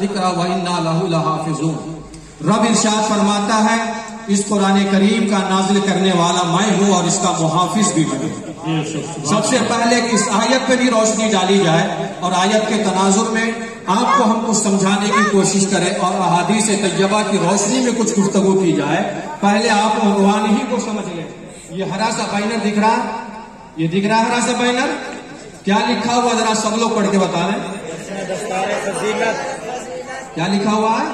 लदिक्रा व इन्ना लहु लहाफिज़ून। रब इरशाद फरमाता है इस कुरान करीम का नाजिल करने वाला मैं हूँ और इसका मुहाफिज भी मैं हूँ। सबसे पहले इस आयत पर भी रोशनी डाली जाए और आयत के तनाजुर में आपको हम कुछ समझाने की कोशिश करें और अहादीस तय्यबा की रोशनी में कुछ गुफ्तगू की जाए। पहले आप उन्वान ही को समझ लें। ये हरा सा बैनर दिख रहा है, ये दिख रहा है हरा सा बैनर, क्या लिखा हुआ जरा सब लोग पढ़ के बता रहे हैं क्या लिखा हुआ है।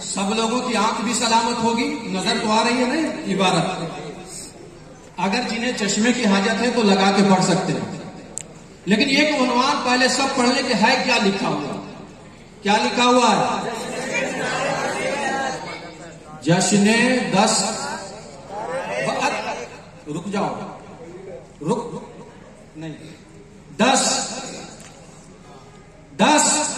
सब लोगों की आंख भी सलामत होगी, नजर तो आ रही है ना इबारत। अगर जिन्हें चश्मे की हाजत है तो लगा के पढ़ सकते हैं, लेकिन एक उन्वान पहले सब पढ़ ले कि है क्या लिखा हुआ, क्या लिखा हुआ है। जश्ने दस रुक जाओ, रुक नहीं, दस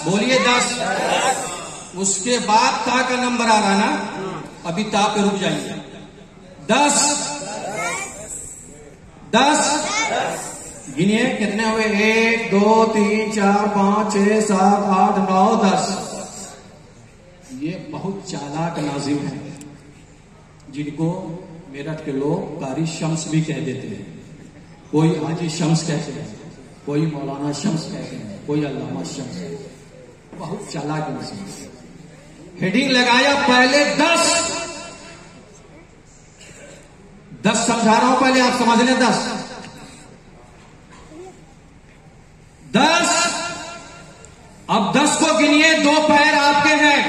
बोलिए दस, उसके बाद ता का नंबर आ रहा ना, अभी ता पे रुक जाइए। दस गिनिए कितने हुए, 1 2 3 4 5 6 7 8 9 10। ये बहुत चालाक नाजिम है जिनको मेरठ के लोग कारी शम्स भी कह देते हैं। कोई हाजी शम्स कहते हैं, कोई मौलाना शम्स कहते हैं, कोई अल्लामा शम्स। बहुत चालाक इंसान। हेडिंग लगाया पहले 10 समझा रहा हूं, पहले आप समझ लें। 10 अब 10 को गिनिए। 2 पैर आपके हैं,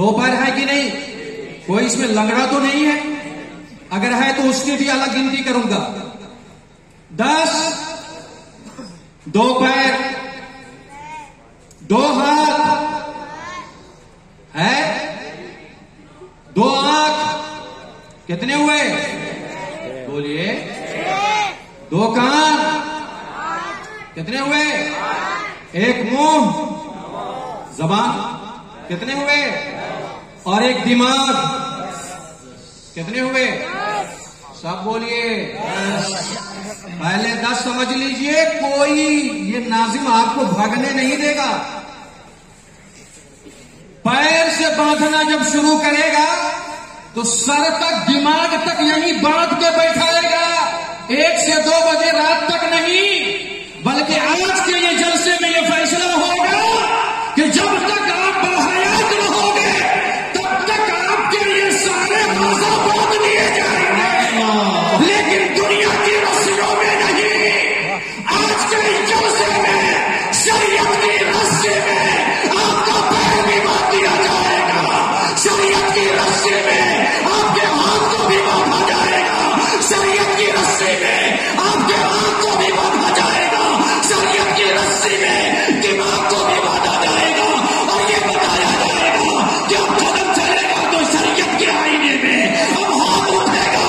2 पैर है कि नहीं, कोई इसमें लंगड़ा तो नहीं है, अगर है तो उसकी भी अलग गिनती करूंगा। 10 दो पैर, 2 हाथ है, 2 आंख, कितने हुए बोलिए, 2 कान, कितने हुए, 1 मुंह जबान, कितने हुए, और 1 दिमाग, कितने हुए, सब बोलिए। पहले 10 समझ लीजिए, कोई ये नाजिम आपको भागने नहीं देगा। पैर से बांधना जब शुरू करेगा तो सर तक दिमाग तक यहीं बांध के बैठाएगा। 1 से 2 बजे रात तक नहीं, बल्कि आज के ये जलसे में ये फैसला होगा कि जब तक आप बलहयात रहोगे तब तक आपके लिए सारे मजा बांध लिए जाएंगे, लेकिन दुनिया की रस्सियों में नहीं। आज के जलसे में, शरीयत की रस्सी में आपका पैर भी बांध दिया जाएगा, शरीयत की रस्सी में आपके हाथ को भी बांधा जाएगा, शरीयत की रस्सी में आपके हाथ को भी बांधा जाएगा, शरीयत की रस्सी में दिमाग को भी बांधा जाएगा, और ये बताया जाएगा कि अब कदम चलेगा तो शरीयत के आईने में, अब हाथ उठेगा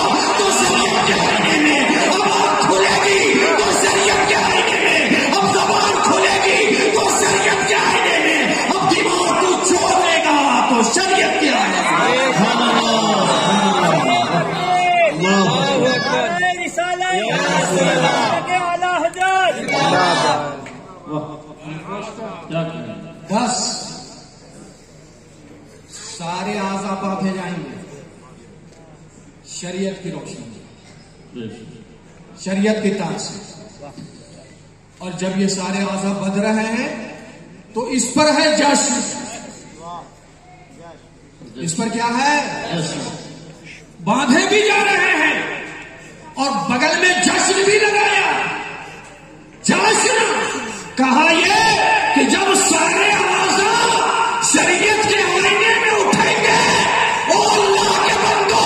बस सारे आजा बांधे जाएंगे शरीयत की रोशनी, शरीयत की ताक से। और जब ये सारे आजा बंध रहे हैं तो इस पर है जश्न, इस पर क्या है, बांधे भी जा रहे हैं और बगल में जश्न भी लगाया। जश्न कहा ये कि जब सारे आजा शरीयत के आईने में उठेंगे, ओ अल्लाह के बंदो,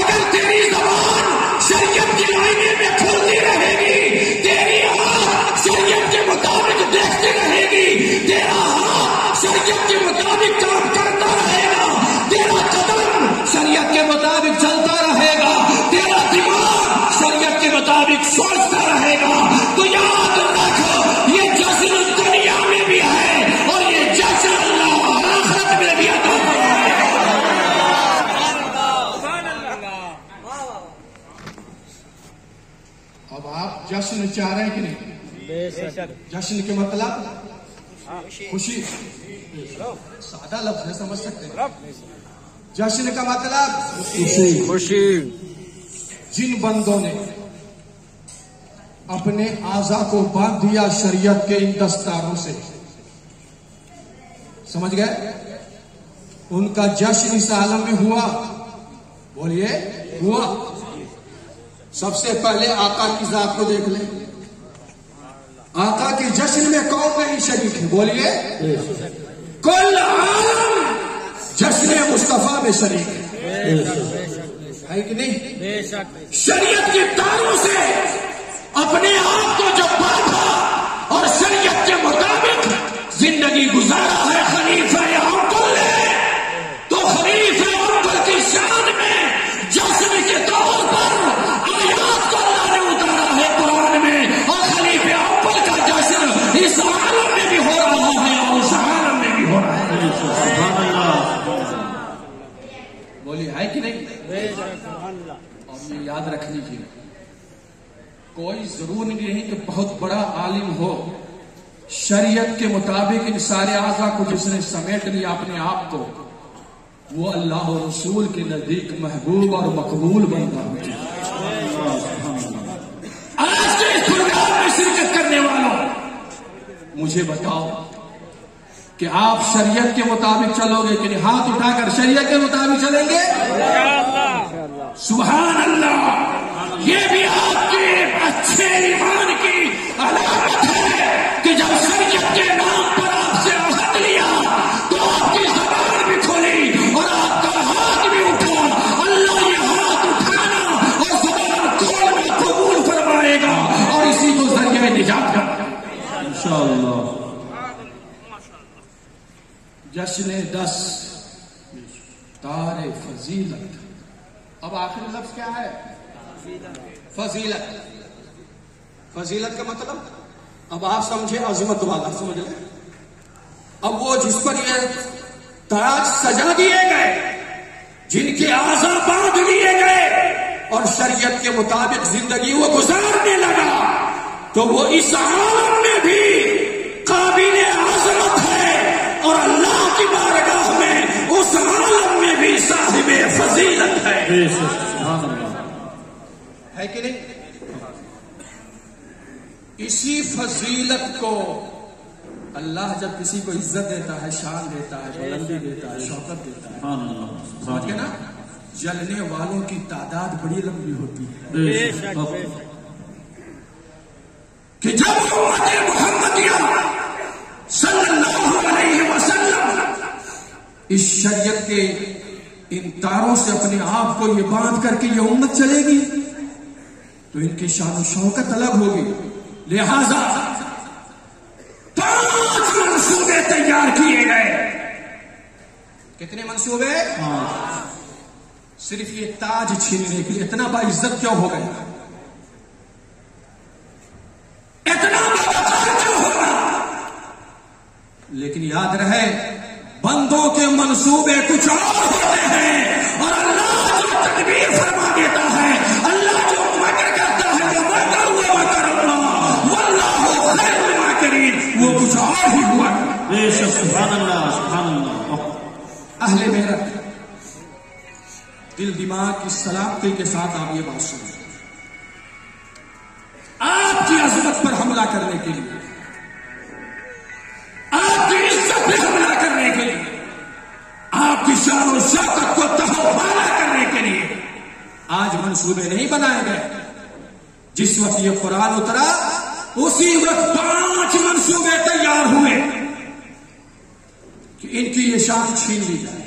अगर तेरी जबान शरीयत के आईने में खुलती रहेगी, तेरी आंख शरीयत के मुताबिक देखती रहेगी, तेरा हाथ शरीयत के मुताबिक काम करता रहेगा, तेरा कदम शरीयत के मुताबिक चलता रहेगा, तेरा दिमाग शरीयत के मुताबिक सोचता रहेगा, तो याद रखो ये जश्न दुनिया में भी है और ये जश्न अल्लाह और आखिरत में भी अदा फरमाएगा। अब आप जश्न चाह रहे हैं कि नहीं, जश्न के मतलब खुशी सादा लफ्ज है, समझ सकते हैं। जश्न का मतलब खुशी। जिन बंदों ने अपने आजा को बांध दिया शरीयत के इन दस्तारों से, समझ गए, उनका जश्न इस आलम में हुआ। बोलिए हुआ। सबसे पहले आका की जात को देख ले, आका के जश्न में कौन नहीं शरीक है? बोलिए कुल आलम जश्न मुस्तफा में शरीक है कि नहीं? शरीयत के तारों से अपने आप को जब बांधा और शरीयत के मुताबिक जिंदगी गुजारा है खलीफा-ए-अब्दुल्ला, तो खलीफा-ए-अब्दुल्ला की शान में जश्न के तौर पर आयात को लाने उतारा है कुरान में, और खलीफा-ए-अब्दुल्ला का जश्न इस आलम में भी हो रहा है और उस आलम में भी हो रहा है। बोली है कि नहीं? और ये याद रखनी चाहिए, कोई जरूरी नहीं कि बहुत बड़ा आलिम हो, शरीयत के मुताबिक इन सारे आजा को जिसने समेट लिया अपने आप को, वो अल्लाह और रसूल के नजदीक महबूब और मकबूल बनता है। आज के इस प्रोग्राम में शिरकत करने वालों, मुझे बताओ कि आप शरीयत के मुताबिक चलोगे कि नहीं? हाथ उठाकर शरीयत के मुताबिक चलेंगे? सुभान अल्लाह। ये भी आपके अच्छे ईमान की अलामत है कि जब शरीयत के नाम पर आपसे अहद लिया तो आपकी जबान भी खोली और आपका हाथ भी उठा। अल्लाह ये हाथ उठाना और जबान खोलना कबूल फरमाएगा और इसी को जरिए निजात करेगा इंशाअल्लाह। जश्न दस तारे फजीलत। अब आखिरी लफ्ज क्या है? फजीलत। फजीलत का मतलब अब आप समझे अजमत वाला, समझ ले। अब वो जिस पर ये ताज सजा दिए गए, जिनके आजा बांध लिए गए और शरीयत के मुताबिक जिंदगी वो गुजारने लगा, तो वो इस आलम में भी काबिल अजमत है और अल्लाह की बारगाह में उस आलम में भी साहिब फजीलत है। है कि नहीं? इसी फजीलत को अल्लाह जब किसी को इज्जत देता है, शान देता है, बुलंदी देता है, शौकत देता है, समझ गए ना, जलने वालों की तादाद बड़ी लंबी होती है। कि जब मोहम्मदिया सल्लल्लाहु अलैहि वसल्लम इस शरीयत के इन तारों से अपने आप को ये बांध करके ये उम्मत चलेगी तो इनकी शान शौकत अलग होगी। लिहाजा पांच मंसूबे तैयार किए गए। कितने मंसूबे? सिर्फ ये ताज छीनने के लिए। इतना बाइज्जत क्यों हो गया? इतना लेकिन याद रहे, बंदों के मंसूबे कुछ और होते हैं और अल्लाह जो तकदीर फरमा देता है, अल्लाह जो मकर करता है, जो मकर हुआ मकर अल्लाह करीब, वो कुछ और ही हुआ। अहले मेरठ, दिल दिमाग की सलामती के साथ आप ये बात सुनो। आपकी अजमत पर हमला करने के लिए, आपकी इज्जत पर हमला करने के लिए, आपकी शान और शौकत को तहवाना करने के लिए आज मंसूबे नहीं बनाए गए। जिस वक्त ये कुरान उतरा उसी वक्त पांच मंसूबे तैयार हुए कि इनकी ये शान छीन ली जाए।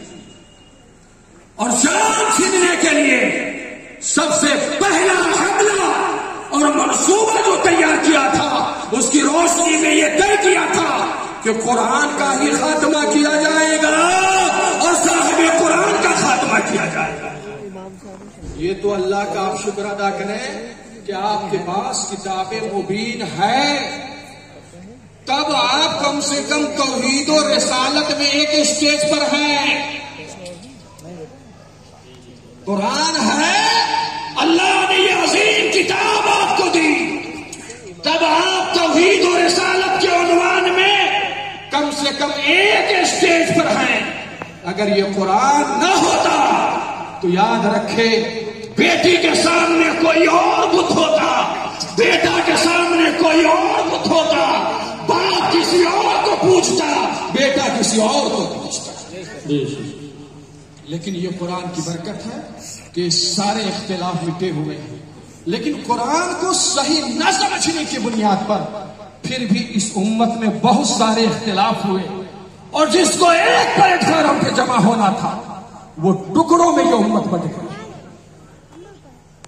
और शान छीनने के लिए सबसे पहला हमला और मंसूबा जो तैयार किया था, उसकी रोशनी में ये तय किया था कि कुरान का ही खात्मा किया जाएगा और साहिब कुरान का खात्मा किया जाएगा। ये तो अल्लाह का आप शुक्र अदा करें कि आपके पास किताबें मुबीन है, तब आप कम से कम तौहीद और रिसालत में एक स्टेज पर हैं। कुरान है, अल्लाह ने ये अजीम किताब आपको दी, तब आप तौहीद कम एक स्टेज पर हैं। अगर ये कुरान ना होता तो याद रखे बेटी के सामने कोई और बुत होता, बेटा के सामने कोई और बुत होता, बाप किसी और को पूछता, बेटा किसी और को पूछता। लेकिन ये कुरान की बरकत है कि सारे इख्तिलाफ मिटे हुए हैं। लेकिन कुरान को सही न समझने की बुनियाद पर फिर भी इस उम्मत में बहुत सारे इख्तिलाफ हुए, और जिसको एक प्लेटफॉर्म पर जमा होना था वो टुकड़ों में ये उम्मत बट गई।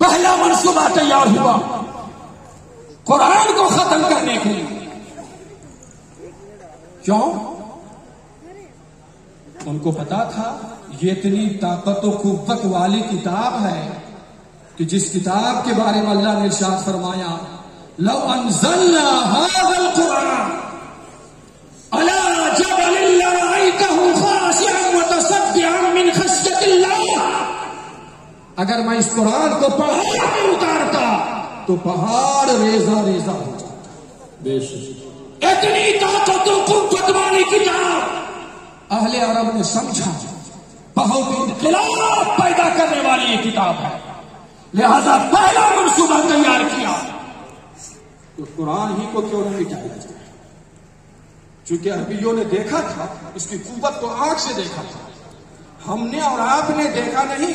पहला मंसूबा तैयार हुआ कुरान को खत्म करने के लिए। क्यों? उनको पता था ये इतनी ताकत और कुव्वत वाली किताब है कि जिस किताब के बारे में अल्लाह ने इरशाद फरमाया, लौ अंज़लना हाज़ल कुरान अला जबलिन लरअयतहू खाशिअन मुतसद्दिअन मिन खश्यतिल्लाह। अगर मैं इस कुरान को पहाड़ पर उतारता तो पहाड़ रेजा रेजा हो जाता। बेशक इतनी ताकत और कुव्वत वाली किताब। अहले अरब ने समझा बहुत इंकलाब पैदा करने वाली ये किताब है, लिहाजा पहला मंसूबा तैयार किया तो कुरान ही को क्यों नहीं जाया जाए। चूंकि अरबियों ने देखा था, इसकी कुव्वत को आंख से देखा था। हमने और आपने देखा नहीं,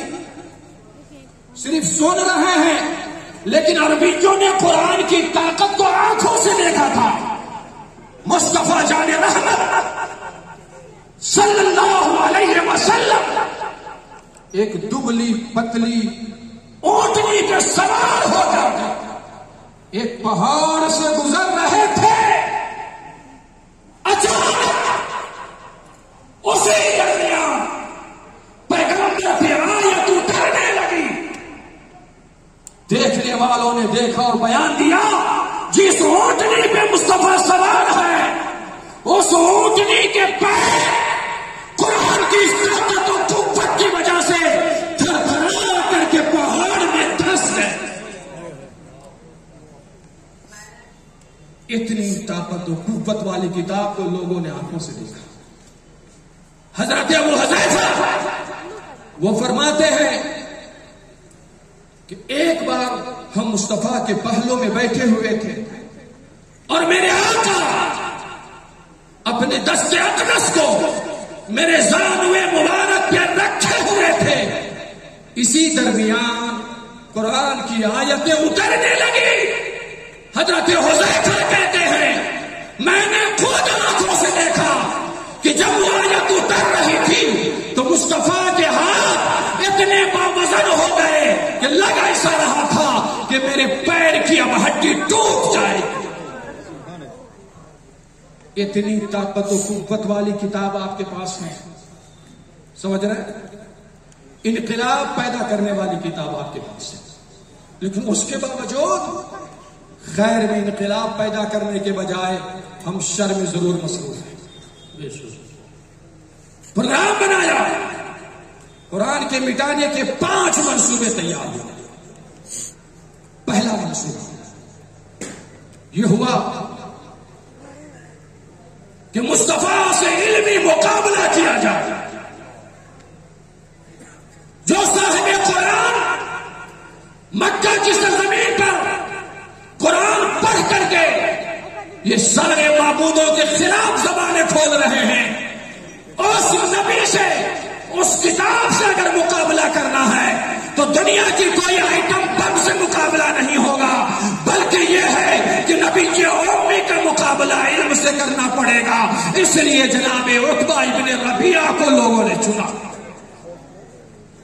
सिर्फ सुन रहे हैं, लेकिन अरबियों ने कुरान की ताकत को आंखों से देखा था। मुस्तफा जाने रहमत सल्लल्लाहु अलैहि वसल्लम एक दुबली पतली ऊँटनी के सवार होकर एक पहाड़ से गुजर रहे थे। अचानक उसी दरमियान पैगंबर की आयत उतरने लगी। देखने वालों ने देखा और बयान दिया, जिस ऊँटनी पे मुस्तफा सवार है उस ऊँटनी के पैर कुरान की ताकत और कुव्वत की वजह से थरथरा करके पहाड़ में धंस गए। इतनी ताकत और कुव्वत वाली किताब को लोगों ने आंखों से देखा। हजरत अबू हुज़ैफा वो फरमाते हैं कि एक बार हम मुस्तफा के पहलों में बैठे हुए थे और मेरे आका अपने दस्ते अकदस को मेरे जानवे मुबारक पे रखे हुए थे। इसी दरमियान कुरान की आयतें उतरने लगी। हजरत हुज़ैफा कहते हैं मैंने खुद आंखों से देखा कि जब वो आयत उतर रही थी तो मुस्तफा के हाथ इतने बावजन हो गए कि लग ऐसा रहा था कि मेरे पैर की अब हड्डी टूट जाएगी। इतनी ताकत और कुव्वत वाली किताब आपके पास है, समझ रहे, इनकलाब पैदा करने वाली किताब आपके पास है, लेकिन उसके बावजूद खैर में इनकलाब पैदा करने के बजाय हम शर में जरूर मसरूफ हैं। प्रोग्राम बनाया, कुरान के मिटाने के 5 मंसूबे तैयार हुए। पहला मंसूबा यह हुआ कि मुस्तफा से इल्मी मुकाबला किया जाए। जो साहिब कुरान मक्का की सरजमीन पर कुरान पढ़ करके ये सारे माबूदों के खिलाफ जबाने खोल रहे हैं, उस नबी से, उस किताब से अगर मुकाबला करना है तो दुनिया की कोई आइटम बम से मुकाबला नहीं होगा, बल्कि यह है कि नबी के उम्मी का मुकाबला इल्म से करना पड़ेगा। इसलिए जनाब उतबा इब्ने रबीआ को लोगों ने चुना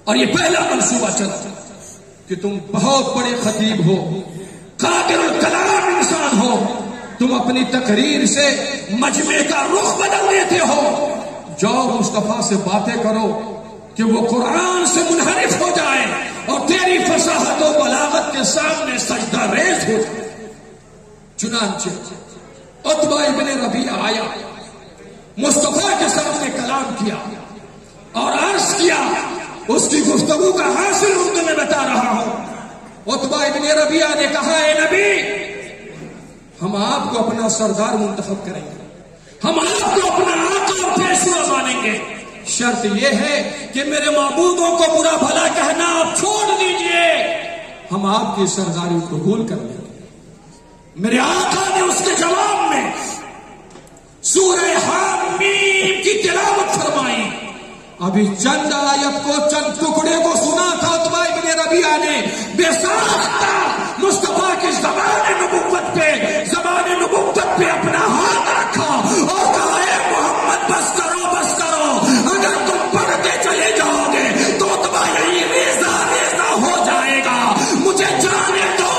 और ये पहला मंसूबा चला कि तुम बहुत बड़े खतीब हो, कादिरुल कलाम इंसान हो, तुम अपनी तकरीर से मजमे का रुख बदल देते हो, जाओ मुस्तफा से बातें करो कि वो कुरान से मुनहरिफ हो जाए और तेरी फसाहत और बलागत के सामने सजदा रेज हो जाए। चुनांचे उतबा इब्ने रबीआ आया, मुस्तफा के सामने कलाम किया और अर्ज किया। उसकी गुफ्तगू का हासिल उर्दू में बता रहा हूं। उतबा इब्ने रबीआ ने कहा, ए नबी, हम आपको अपना सरदार मुंतखब करेंगे, हम आपको अपना आका और पेशवा मानेंगे। शर्त यह है कि मेरे माबूदों को बुरा भला कहना आप छोड़ दीजिए, हम आपकी सरदारी कबूल कर लेंगे। मेरे आका ने उसके जवाब में सूरह हामीम की तिलावत फरमाई। अभी चंद आयत को, चंद टुकड़े को सुना था उतबा इब्न रबीआ ने, बेसाख्ता मुस्तफा की ज़बान-ए-नबुव्वत पे अपना हाथ रखा और कहा, ए मोहम्मद बस करो, बस करो, अगर तुम पढ़ते चले जाओगे तो उतबा यही रेजा रेजा हो जाएगा। मुझे जाने दो,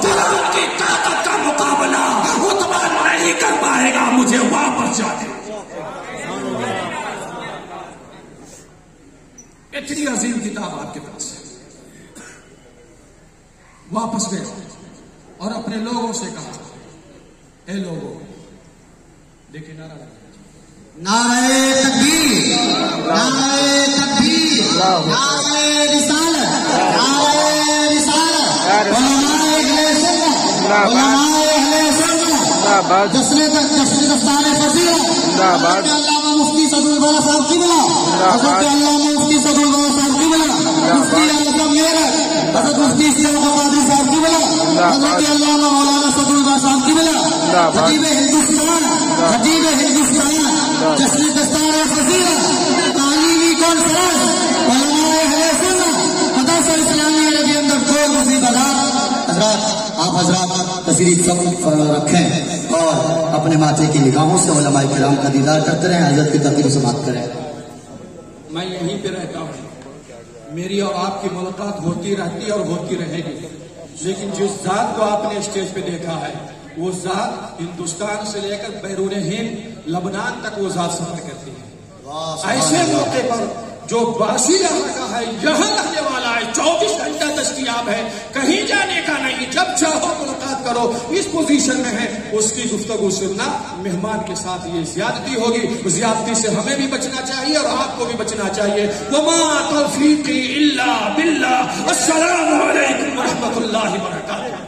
कुरान की ताकत का मुकाबला उतबा नहीं कर पाएगा, मुझे वापस जाने। इतनी अजीम किताब आपके पास है, वापस गए और अपने लोगों से कहा, ए लोगों, देखिए नारा लगा, नारे तकबीर, नारे तकबीर, नारे रिसालत, नारे रिसालत, उलमाए अहले सुन्नत, उलमाए अहले सुन्नत, दस्ते दस्ताने फजीलत, मुफ्ती सदुल बड़ा साहब की बना, हजरत अल्लामा मुफ्ती सदुल बड़ा साहब की बना, मुफ्ती आजम मेरठ, हजरत मुफ्ती इस्लाम आबादी साहब की बना, हजरत अल्लामा मौलाना सदुल बड़ा साहब की बना, खतीब हिंदुस्तान, जस्ने दस्ताने फजीलत, तालीमी कॉन्फ्रेंस, उलमाए अहले सुन्नत, मदरसा इस्लामिया के अंदर दो मुफ्ती बना। आप हजरात तशरीफ सब रखें और अपने माथे की निगाहों से उलमाए किराम का दीदार करते रहें, हजरत की तरतीब से बात करें। मैं यहीं पे रहता हूँ, मेरी और आपकी मुलाकात होती रहती है और होती रहेगी, लेकिन जिस जात को आपने स्टेज पे देखा है वो जात हिंदुस्तान से लेकर बैरून हिंद लबनान तक वो जात सफर करती है। ऐसे मौके पर जो बासी रहा है, यहाँ रहने वाला है, 24 घंटा दस्तियाब है, कहीं जाने का नहीं, जब चाहो मुलाकात करो, इस पोजीशन में है, उसकी गुफ्तगू सुनना। मेहमान के साथ ये ज्यादती होगी, ज्यादती से हमें भी बचना चाहिए और आपको भी बचना चाहिए। वमा तौफीकी इल्ला बिल्लाह। अस्सलामु अलैकुम व रहमतुल्लाहि व बरकातुहू।